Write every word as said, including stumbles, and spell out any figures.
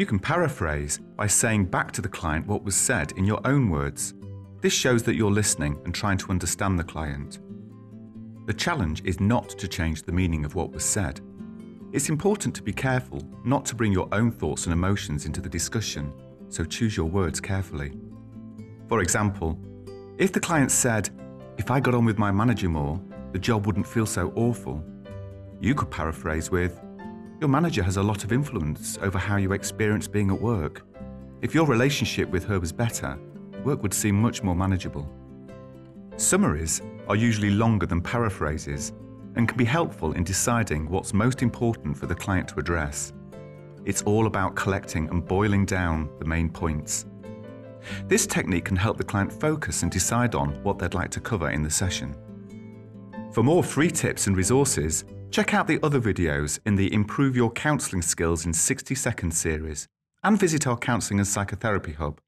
You can paraphrase by saying back to the client what was said in your own words. This shows that you're listening and trying to understand the client. The challenge is not to change the meaning of what was said. It's important to be careful not to bring your own thoughts and emotions into the discussion, so choose your words carefully. For example, if the client said, "If I got on with my manager more, the job wouldn't feel so awful," you could paraphrase with, "Your manager has a lot of influence over how you experience being at work. If your relationship with her was better, work would seem much more manageable." Summaries are usually longer than paraphrases and can be helpful in deciding what's most important for the client to address. It's all about collecting and boiling down the main points. This technique can help the client focus and decide on what they'd like to cover in the session. For more free tips and resources, check out the other videos in the Improve Your Counselling Skills in sixty seconds series and visit our Counselling and Psychotherapy Hub.